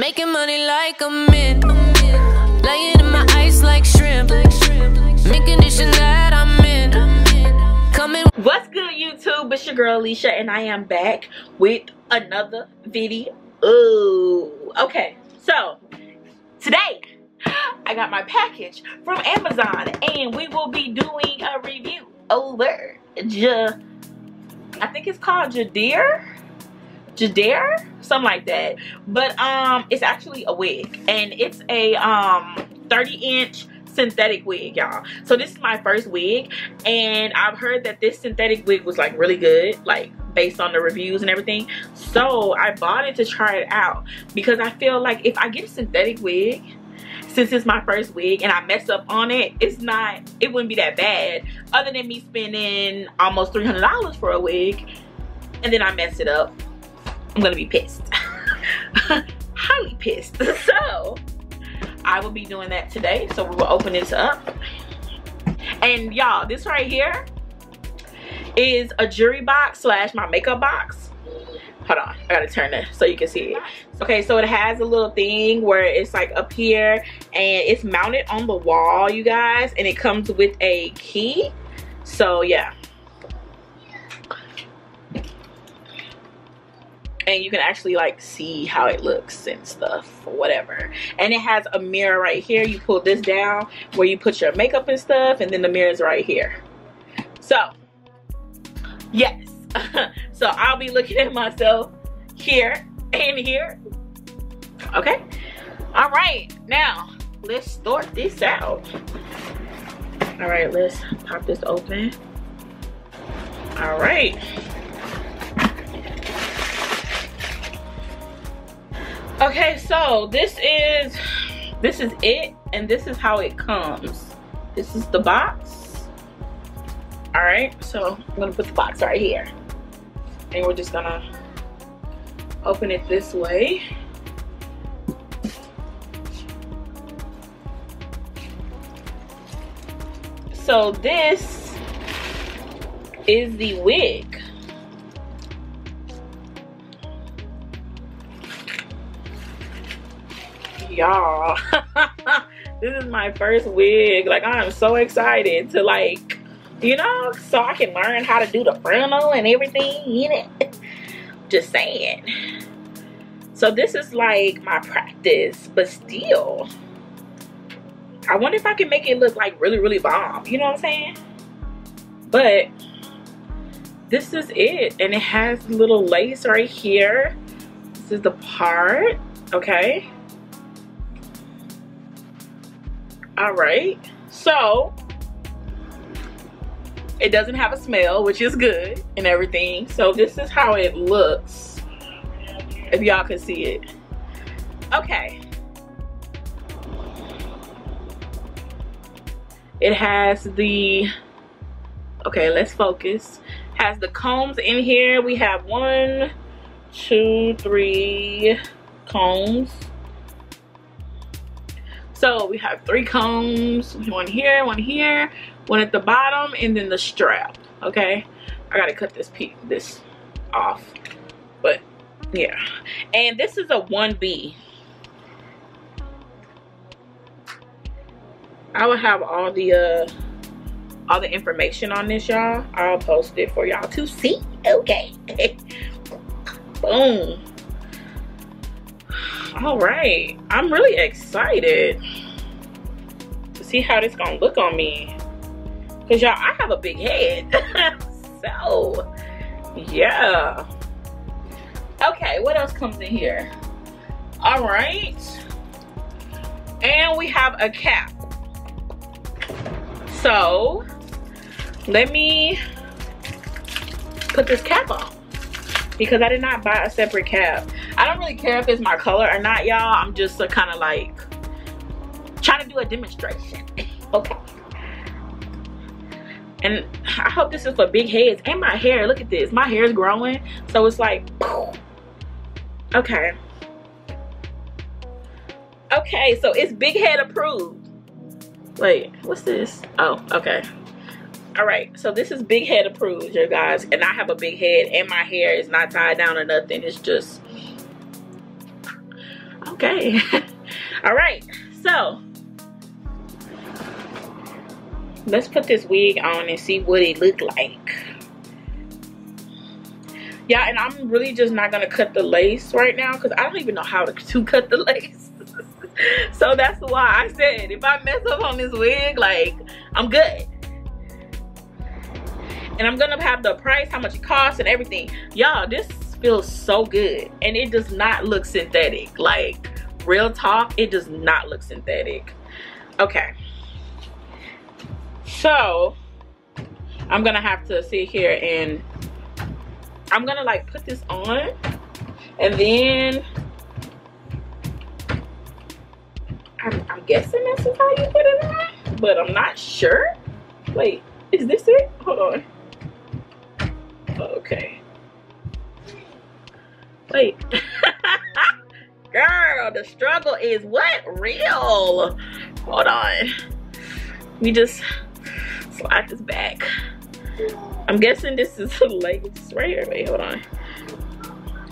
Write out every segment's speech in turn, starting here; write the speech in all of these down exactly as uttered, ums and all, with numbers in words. Making money like a mint, laying in my ice like shrimp, mint condition that I'm in, coming. What's good YouTube, it's your girl Alicia and I am back with another video. Ooh, okay, so today I got my package from Amazon and we will be doing a review over J, I think it's called Joedir? Joedir, something like that, but um it's actually a wig and it's a um thirty inch synthetic wig, y'all. So this is my first wig and I've heard that this synthetic wig was like really good, like based on the reviews and everything, so I bought it to try it out because I feel like if I get a synthetic wig, since it's my first wig and I mess up on it, it's not it wouldn't be that bad, other than me spending almost three hundred dollars for a wig and then I mess it up. I'm gonna be pissed. Highly pissed. So I will be doing that today. So we will open this up. And y'all, this right here is a jewelry box slash my makeup box. Hold on, I gotta turn it so you can see it. Okay, so it has a little thing where it's like up here and it's mounted on the wall, you guys, and it comes with a key. So yeah. And you can actually like see how it looks and stuff or whatever, and it has a mirror right here. You pull this down where you put your makeup and stuff, and then the mirror is right here. So yes. So I'll be looking at myself here and here. Okay, all right, now let's sort this out. All right, let's pop this open. All right. Okay, so this is this is it, and this is how it comes. This is the box. All right, so I'm gonna put the box right here, and we're just gonna open it this way. So this is the wig. Y'all, this is my first wig. Like, I'm so excited to, like, you know, so I can learn how to do the frontal and everything in it. Just saying. So this is like my practice, but still, I wonder if I can make it look like really, really bomb. You know what I'm saying? But this is it, and it has little lace right here. This is the part. Okay. All right, so it doesn't have a smell, which is good and everything. So this is how it looks, if y'all can see it. Okay. It has the, okay, let's focus. Has the combs in here. We have one, two, three combs. So we have three combs, one here, one here, one at the bottom, and then the strap. Okay, I gotta cut this piece, this off, but yeah. And this is a one B. I will have all the uh, all the information on this, y'all. I'll post it for y'all to see. Okay. Boom. All right, I'm really excited to see how this gonna look on me, cause y'all, I have a big head. So yeah. Okay, what else comes in here? All right, and we have a cap. So let me put this cap on, because I did not buy a separate cap. I don't really care if it's my color or not, y'all. I'm just kind of like trying to do a demonstration. Okay. And I hope this is for big heads. And my hair, look at this. My hair is growing. So it's like, poof. Okay. Okay, so it's big head approved. Wait, what's this? Oh, okay. All right, so this is big head approved, you guys. And I have a big head and my hair is not tied down or nothing. It's just... Okay. All right, so let's put this wig on and see what it look like. Yeah, and I'm really just not gonna cut the lace right now because I don't even know how to, to cut the lace. So that's why I said if I mess up on this wig, like, I'm good. And I'm gonna have the price, how much it costs and everything. Y'all, this feels so good. And it does not look synthetic. Like, real talk, it does not look synthetic. Okay. So, I'm gonna have to sit here and I'm gonna like put this on and then I'm, I'm guessing this is how you put it on, but I'm not sure. Wait, is this it? Hold on. Okay. Wait. Girl, the struggle is what? Real. Hold on. We just slide this back. I'm guessing this is like it's right here. Wait, hold on.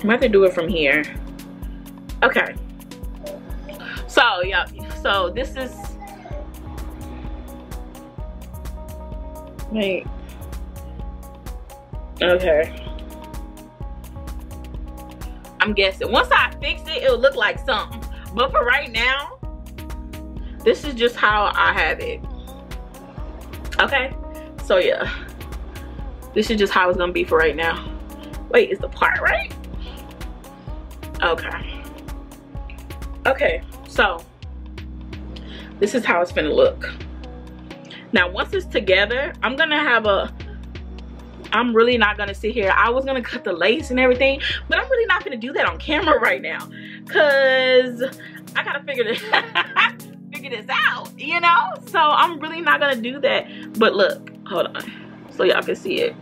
I'm gonna do it from here. Okay. So yeah, so this is wait. Okay. I'm guessing once I fix it, it'll look like something. But for right now, this is just how I have it. Okay. So yeah. This is just how it's gonna be for right now. Wait, is the part right? Okay. Okay, so this is how it's gonna look. Now, once it's together, I'm gonna have a, I'm really not gonna sit here. I was gonna cut the lace and everything, but I'm really not gonna do that on camera right now. Cause I gotta figure this, figure this out, you know? So I'm really not gonna do that. But look, hold on. So y'all can see it.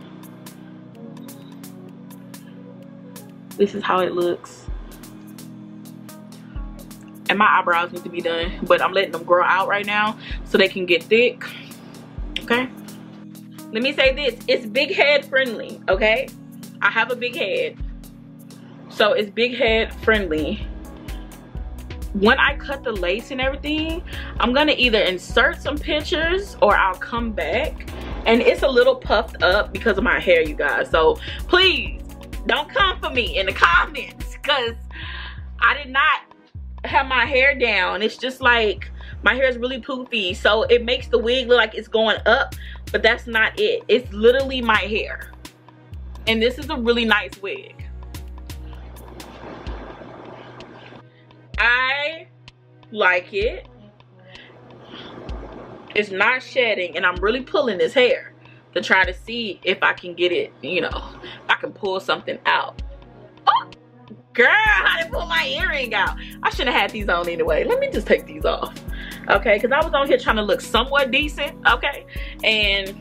This is how it looks. And my eyebrows need to be done, but I'm letting them grow out right now so they can get thick. Okay. Let me say this, it's big head friendly, okay? I have a big head. So it's big head friendly. When I cut the lace and everything, I'm gonna either insert some pictures or I'll come back. And it's a little puffed up because of my hair, you guys. So please don't come for me in the comments because I did not have my hair down. It's just like my hair is really poofy. So it makes the wig look like it's going up, but that's not it. It's literally my hair. And this is a really nice wig. I like it. It's not shedding, and I'm really pulling this hair to try to see if I can get it, you know, if I can pull something out. Oh, girl, I didn't pull my earring out. I shouldn't have had these on anyway. Let me just take these off, okay? Because I was on here trying to look somewhat decent, okay? And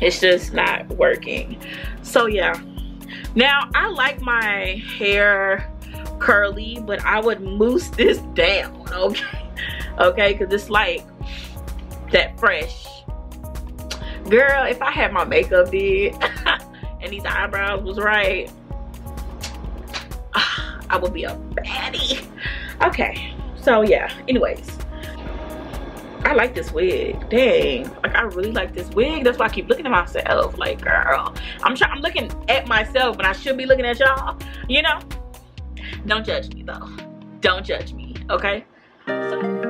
it's just not working. So, yeah. Now, I like my hair curly, but I would mousse this down, okay? Okay, because it's like... that fresh. Girl, if I had my makeup did and these eyebrows was right, I would be a baddie. Okay, so yeah, anyways, I like this wig. Dang, like I really like this wig. That's why I keep looking at myself like, girl, I'm trying, I'm looking at myself and I should be looking at y'all, you know? Don't judge me though. Don't judge me, okay? So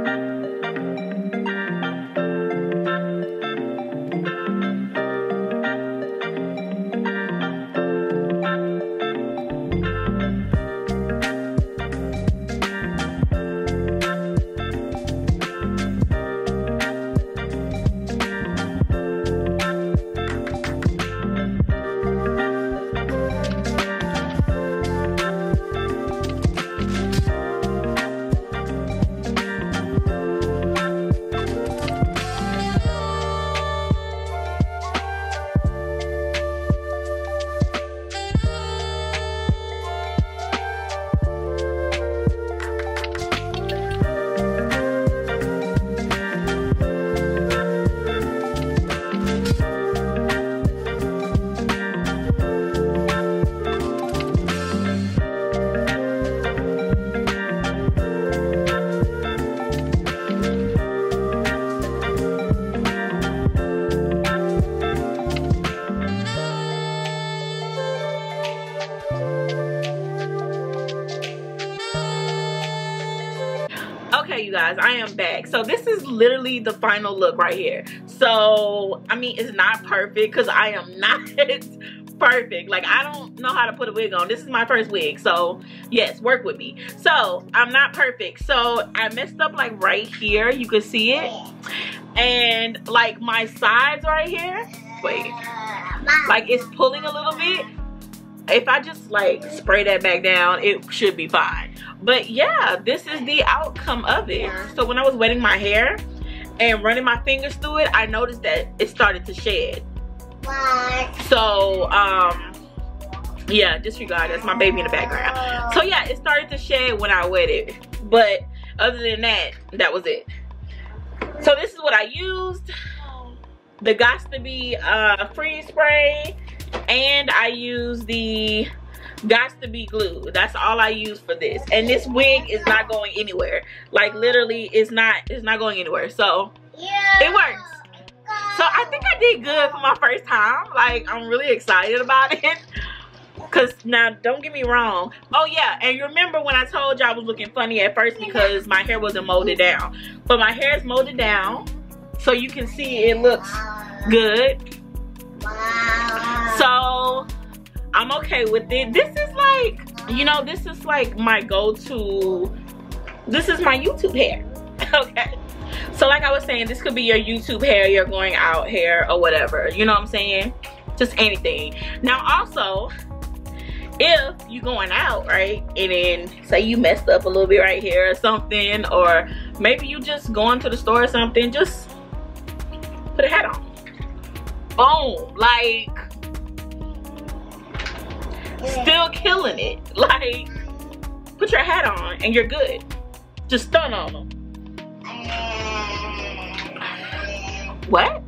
Okay, you guys, I am back. So this is literally the final look right here. So I mean, it's not perfect because I am not perfect. Like, I don't know how to put a wig on. This is my first wig, so yes, work with me. So I'm not perfect. So I messed up like right here, you can see it, and like my sides right here, wait, like it's pulling a little bit. If I just like spray that back down, it should be fine. But yeah, this is the outcome of it. So when I was wetting my hair and running my fingers through it, I noticed that it started to shed. So um yeah, disregard, that's my baby in the background. So yeah, it started to shed when I wet it, but other than that, that was it. So this is what I used: the Got to b uh freeze spray, and I use the Got to b glue. That's all I use for this. And this wig is not going anywhere. Like, literally, it's not it's not going anywhere. So it works. So I think I did good for my first time. Like, I'm really excited about it. Cause now, don't get me wrong. Oh yeah, and you remember when I told y'all I was looking funny at first because my hair wasn't molded down. But my hair is molded down, so you can see it looks good. So I'm okay with it. This is like, you know, this is like my go-to. This is my YouTube hair. Okay. So like I was saying, this could be your YouTube hair, your going out hair, or whatever. You know what I'm saying? Just anything. Now also, if you're going out, right, and then say you messed up a little bit right here or something, or maybe you just going to the store or something, just put a hat on. Boom. Like, still killing it. Like, put your hat on and you're good. Just stun on them. What?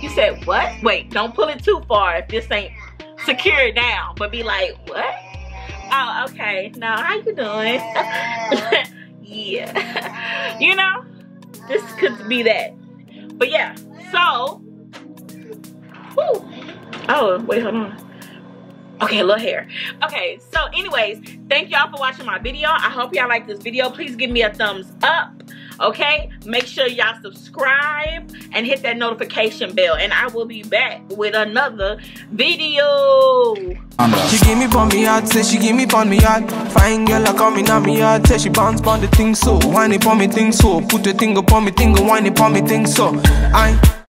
You said what? Wait, don't pull it too far if this ain't secured down. But be like, what? Oh, okay. Now, how you doing? Yeah. You know, this could be that. But yeah, so. Woo. Oh, wait, hold on. Okay, a little hair. Okay, so anyways, thank y'all for watching my video. I hope y'all like this video. Please give me a thumbs up, okay? Make sure y'all subscribe and hit that notification bell, and I will be back with another video. She give me bun me hard, say she give me bun me hard. Fine girl, I come in on me hard, say she bounce bun the thing so. Whine it on me, thing so. Put the thing upon me, thing, whine it on me, thing so. I